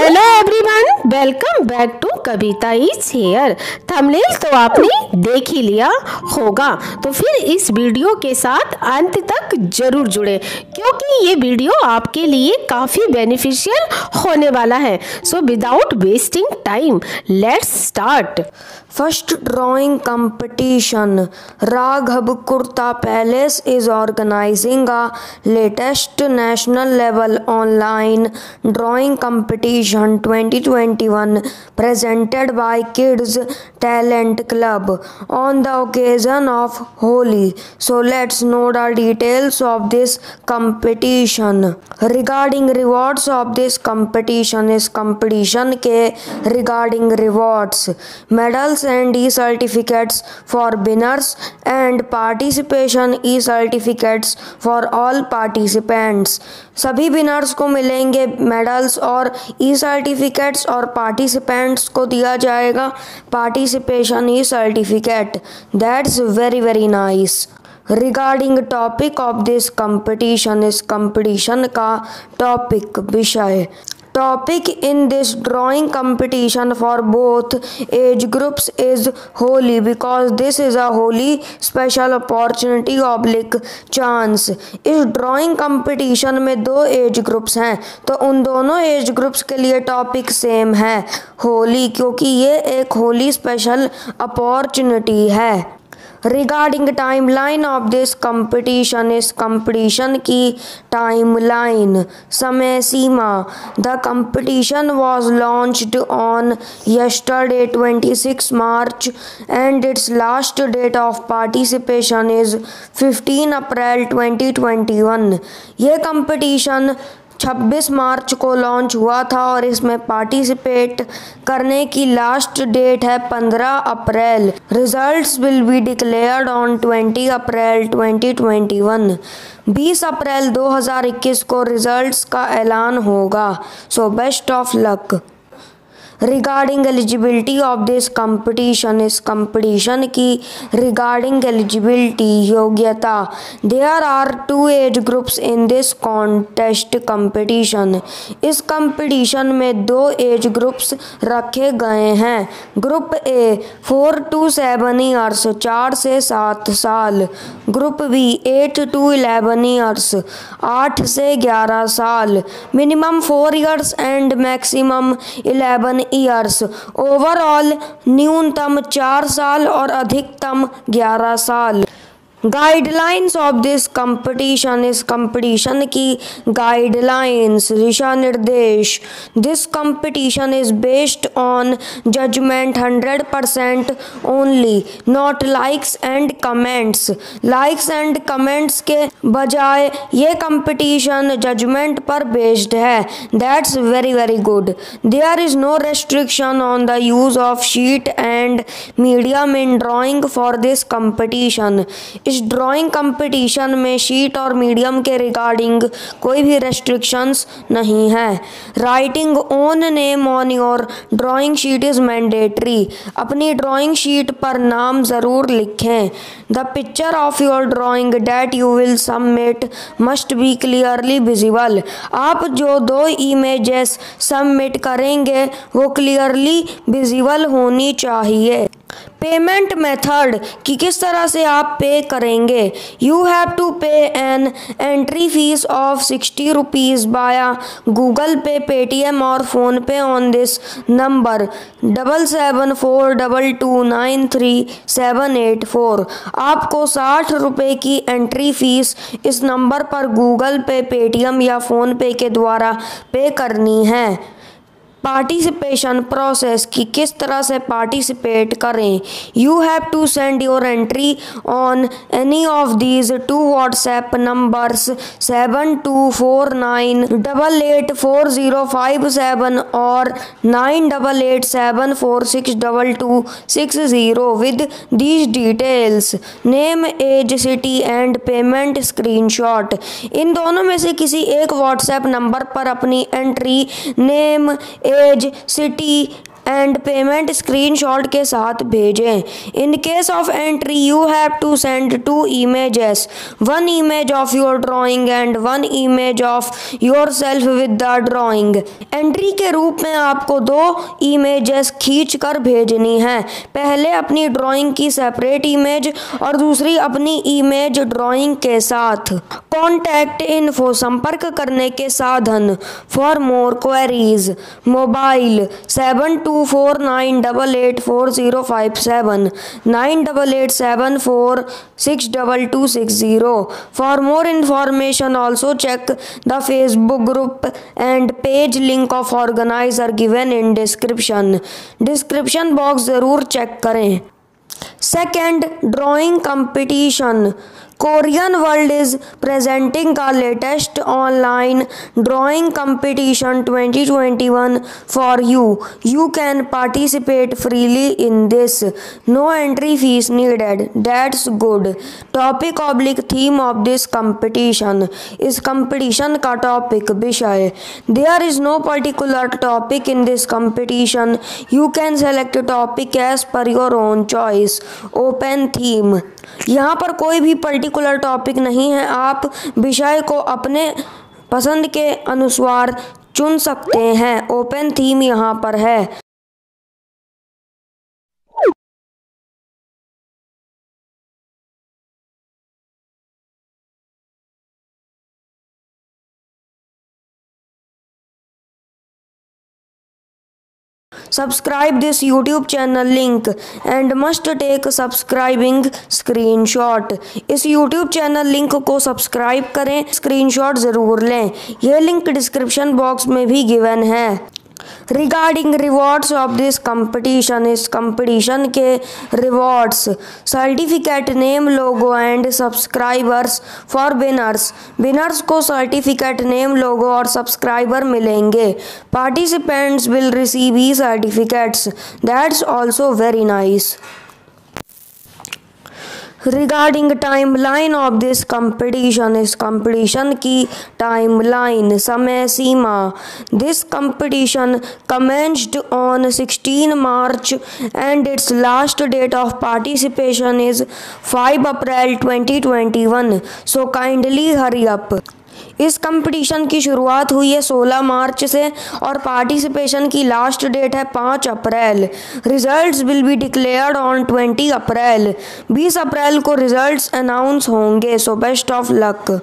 Hello everyone, welcome back to Kavita is here. Thumbnail तो आपने देख ही लिया होगा, तो फिर इस वीडियो के साथ अंत तक जरूर जुड़े क्योंकि ये वीडियो आपके लिए काफ़ी बेनिफिशियल होने वाला है। So without wasting time let's start. First drawing competition. Raghav kurta palace is organizing a latest national level online drawing competition 2021 presented by Kids Talent Club on the occasion of Holi. So let's know the details of this competition. Regarding rewards of this competition is competition के regarding rewards, medals and e-certificates for winners and participation e-certificates for all participants. सभी winners को मिलेंगे medals और ई certificates और participants को दिया जाएगा participation e certificate. That's very very nice. Regarding topic of this competition इस कंपटीशन का टॉपिक विषय। Topic in this drawing competition for both age groups is Holi because this is a Holi special opportunity oblique chance. इस drawing competition में दो age groups हैं तो उन दोनों age groups के लिए topic same है Holi क्योंकि ये एक Holi special opportunity है। Regarding time line of this competition इस कंपटीशन की टाइम लाइन समय सीमा। The competition was launched on yesterday 26 March and it's last date of participation is 15 April 2021। ये कंपटीशन 26 मार्च को लॉन्च हुआ था और इसमें पार्टिसिपेट करने की लास्ट डेट है 15 अप्रैल। Results will be declared on 20 अप्रैल 2021। 20 अप्रैल 2021 को रिजल्ट्स का ऐलान होगा। So best of luck. Regarding eligibility of this competition इस कंपटीशन की रिगार्डिंग एलिजिबिलिटी योग्यता। There are two age groups in this contest competition इस कंपटीशन में दो एज ग्रुप्स रखे गए हैं। ग्रुप ए 4 to 7 ईयर्स 4 से 7 साल, ग्रुप बी 8 to 11 ईयर्स 8 से 11 साल, minimum 4 years and maximum 11 years, overall न्यूनतम 4 साल और अधिकतम 11 साल। गाइडलाइंस ऑफ दिस कंपटीशन इस कंपटीशन की गाइडलाइंस दिशा निर्देश। This competition is based on judgement 100% only, not likes and comments. Likes and comments के बजाय ये कंपटीशन जजमेंट पर बेस्ड है। That's very very good. There is no restriction on the use of sheet and medium in drawing for this competition. इस drawing competition में sheet और medium के regarding कोई भी रेस्ट्रिक्शंस नहीं है। Writing own name on your drawing sheet is mandatory. अपनी drawing sheet पर नाम ज़रूर लिखें। The picture of your drawing that you will submit must be clearly visible. आप जो दो इमेजेस सबमिट करेंगे वो क्लियरली विजिबल होनी चाहिए। पेमेंट मेथड कि किस तरह से आप पे करेंगे। You have to pay an entry fees of 60 rupees via Google Pay, Paytm और फ़ोनपे ऑन दिस नंबर 7742293784। आपको 60 रुपये की एंट्री फीस इस नंबर पर गूगल पे, पेटीएम या फ़ोनपे के द्वारा पे करनी है। पार्टिसिपेशन प्रोसेस की किस तरह से पार्टिसिपेट करें। You have to send your entry on any of these two WhatsApp numbers 7249884057 और 9887462260 with these details name, age, city and payment screenshot. इन दोनों में से किसी एक व्हाट्सएप नंबर पर अपनी entry, name, age, city and payment screenshot के साथ भेजें। In case of entry you have to send 2 images, 1 image of your drawing and 1 image of yourself with the drawing. Entry के रूप में आपको 2 images खींचकर भेजनी है, पहले अपनी ड्राइंग की सेपरेट इमेज और दूसरी अपनी इमेज ड्राइंग के साथ। कॉन्टैक्ट इन्फो संपर्क करने के साधन। For more queries mobile 7249884057 9887462260। For more information also check the Facebook group and page, link of organizer given in description. Description box ज़रूर चेक करें। Second, drawing competition. Korean world is presenting का latest online drawing competition 2021 for you. You can participate freely in this, no entry fees needed, that's good. Topic oblique theme of this competition, इस competition का topic विषय। There is no particular topic in this competition, you can select topic as per your own choice. Open theme, यहाँ पर कोई भी particular topic नहीं है, आप विषय को अपने पसंद के अनुसार चुन सकते हैं। ओपन थीम यहाँ पर है। Subscribe this YouTube channel link and must take subscribing screenshot. इस YouTube channel link को सब्सक्राइब करें, स्क्रीनशॉट ज़रूर लें। यह लिंक डिस्क्रिप्शन बॉक्स में भी गिवन है। Regarding rewards of this competition, इस कंपटीशन के rewards. Certificate, name, logo and subscribers for winners. Winners को सर्टिफिकेट, नेम, लोगो और सब्सक्राइबर मिलेंगे। Participants will receive e certificates, that's also very nice. Regarding timeline of this competition, इस competition की timeline, समय सीमा। This competition commenced on 16 March and it's last date of participation is 5 April 2021, so kindly hurry up. इस competition की शुरुआत हुई है 16 मार्च से और पार्टिसिपेशन की लास्ट डेट है 5 April. Results will be declared on 20 April. 20 April को रिजल्ट्स अनाउंस होंगे, so best of luck.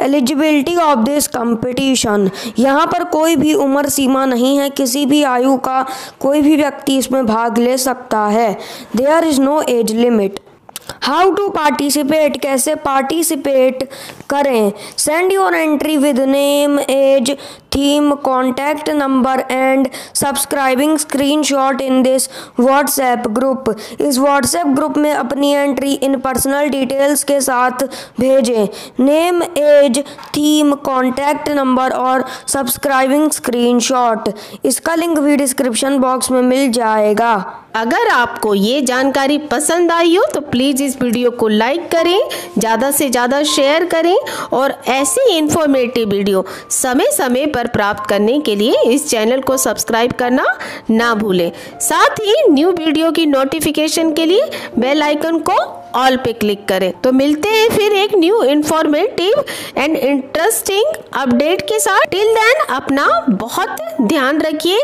Eligibility of this competition, यहाँ पर कोई भी उम्र सीमा नहीं है, किसी भी आयु का कोई भी व्यक्ति इसमें भाग ले सकता है। There is no age limit. How to participate, कैसे पार्टिसिपेट करें। Send your entry with name, age, theme, contact number and subscribing screenshot in this WhatsApp group. इस व्हाट्सएप ग्रुप में अपनी एंट्री इन पर्सनल डिटेल्स के साथ भेजें, name, age, theme, contact number और सब्सक्राइबिंग स्क्रीनशॉट। इसका लिंक भी डिस्क्रिप्शन बॉक्स में मिल जाएगा। अगर आपको ये जानकारी पसंद आई हो तो प्लीज़ इस वीडियो को लाइक करें, ज़्यादा से ज़्यादा शेयर करें और ऐसी इन्फॉर्मेटिव वीडियो समय समय पर प्राप्त करने के लिए इस चैनल को सब्सक्राइब करना ना भूलें। साथ ही न्यू वीडियो की नोटिफिकेशन के लिए बेल आइकन को ऑल पे क्लिक करें। तो मिलते हैं फिर एक new informative and interesting update के साथ। टिल देन अपना बहुत ध्यान रखिए।